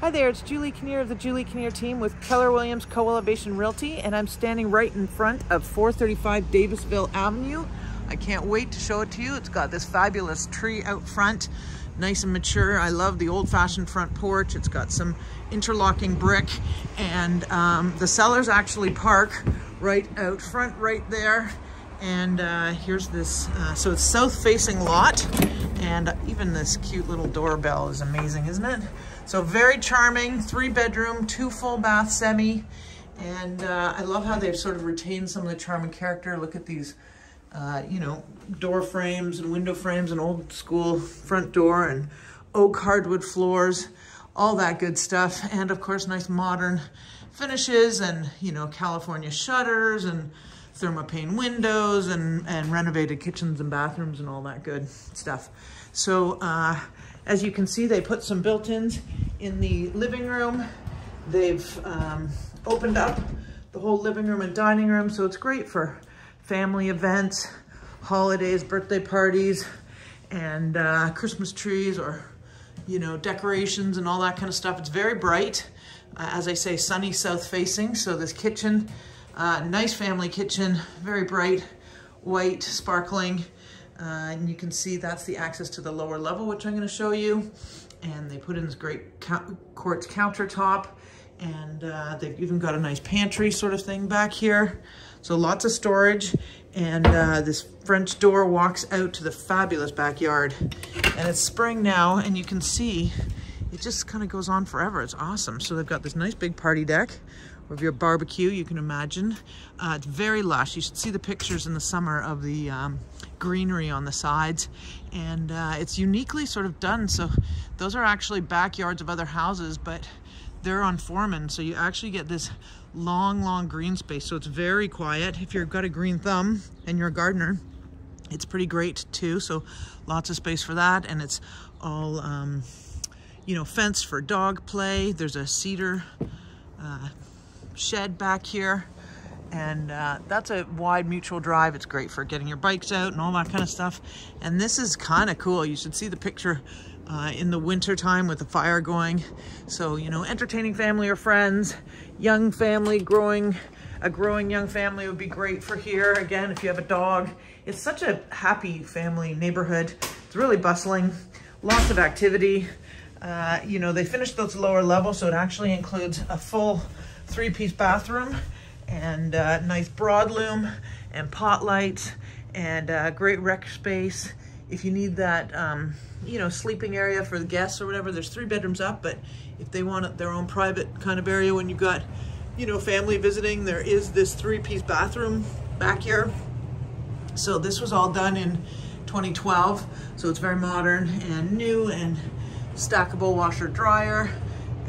Hi there, it's Julie Kinnear of the Julie Kinnear team with Keller Williams Co-Elevation Realty, and I'm standing right in front of 435 Davisville Avenue. I can't wait to show it to you. It's got this fabulous tree out front, nice and mature. I love the old-fashioned front porch. It's got some interlocking brick, and the sellers actually park right out front right there. And here's this, so it's south-facing lot, and even this cute little doorbell is amazing, isn't it? So very charming, 3-bedroom, 2 full-bath semi, and I love how they've sort of retained some of the charm and character. Look at these, you know, door frames and window frames and old-school front door and oak hardwood floors, all that good stuff, and of course nice modern finishes and, you know, California shutters and Thermopane windows and renovated kitchens and bathrooms and all that good stuff. So as you can see, they put some built-ins in the living room. They've opened up the whole living room and dining room, so it's great for family events, holidays, birthday parties, and Christmas trees or, you know, decorations and all that kind of stuff. It's very bright. As I say, sunny south-facing, so this kitchen, nice family kitchen, very bright, white, sparkling, and you can see that's the access to the lower level, which I'm going to show you. And they put in this great quartz countertop, and they've even got a nice pantry sort of thing back here. So lots of storage, and this French door walks out to the fabulous backyard. And it's spring now, and you can see it just kind of goes on forever. It's awesome. So they've got this nice big party deck. Of your barbecue, you can imagine. It's very lush. You should see the pictures in the summer of the greenery on the sides. And it's uniquely sort of done. So those are actually backyards of other houses, but they're on foreman. So you actually get this long, long green space. So it's very quiet. If you've got a green thumb and you're a gardener, it's pretty great too. So lots of space for that. And it's all, you know, fenced for dog play. There's a cedar, shed back here, and that's a wide mutual drive. It's great for getting your bikes out and all that kind of stuff. And this is kind of cool. You should see the picture in the winter time with the fire going. So, you know, entertaining family or friends, young family, a growing young family would be great for here. Again, if you have a dog, it's such a happy family neighborhood. It's really bustling, lots of activity. You know, they finished those lower level, so it actually includes a full 3-piece bathroom and nice broadloom and pot lights and great rec space. If you need that, you know, sleeping area for the guests or whatever, there's 3 bedrooms up, but if they want their own private kind of area when you've got, you know, family visiting, there is this 3-piece bathroom back here. So this was all done in 2012. So it's very modern and new, and stackable washer dryer.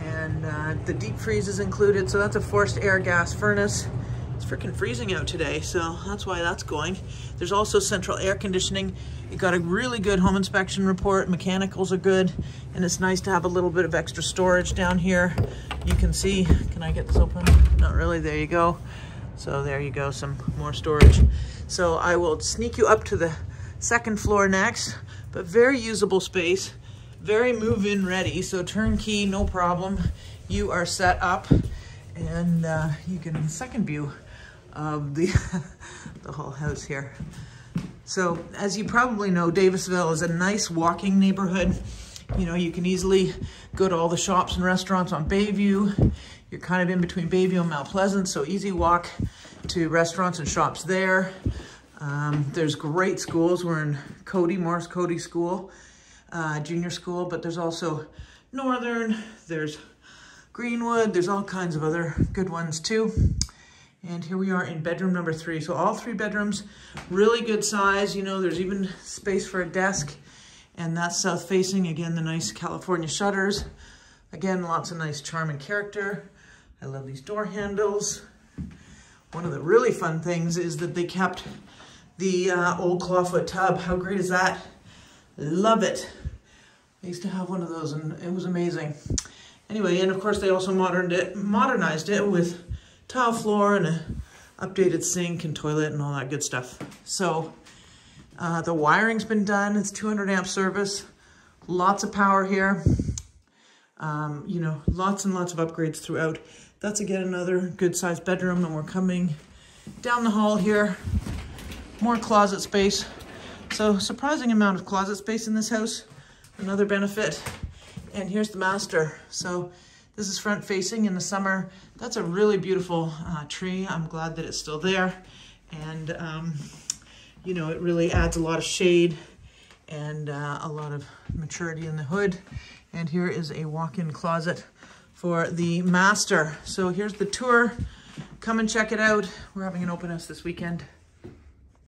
And the deep freeze is included. So that's a forced air gas furnace. It's freaking freezing out today, so that's why that's going. There's also central air conditioning. It got a really good home inspection report. Mechanicals are good, and it's nice to have a little bit of extra storage down here. You can see, can I get this open? Not really, there you go. So there you go, some more storage. So I will sneak you up to the 2nd floor next, but very usable space. Very move-in ready, so turnkey, no problem. You are set up, and you can 2nd view of the, the whole house here. So as you probably know, Davisville is a nice walking neighborhood. You know, you can easily go to all the shops and restaurants on Bayview. You're kind of in between Bayview and Mount Pleasant, so easy walk to restaurants and shops there. There's great schools. We're in Cody, Morris Cody School. Junior school, but there's also Northern, there's Greenwood, there's all kinds of other good ones too. And here we are in bedroom number 3. So all 3 bedrooms, really good size. You know, there's even space for a desk, and that's south facing. Again, the nice California shutters. Again, lots of nice charm and character. I love these door handles. One of the really fun things is that they kept the old clawfoot tub. How great is that? Love it. I used to have one of those, and it was amazing. Anyway, and of course they also modernized it with tile floor and an updated sink and toilet and all that good stuff. So the wiring's been done. It's 200-amp service. Lots of power here. You know, lots and lots of upgrades throughout. That's again another good sized bedroom, and we're coming down the hall here. More closet space. So surprising amount of closet space in this house, another benefit. And here's the master. So this is front facing in the summer. That's a really beautiful tree. I'm glad that it's still there. And you know, it really adds a lot of shade and a lot of maturity in the hood. And here is a walk-in closet for the master. So here's the tour. Come and check it out. We're having an open house this weekend.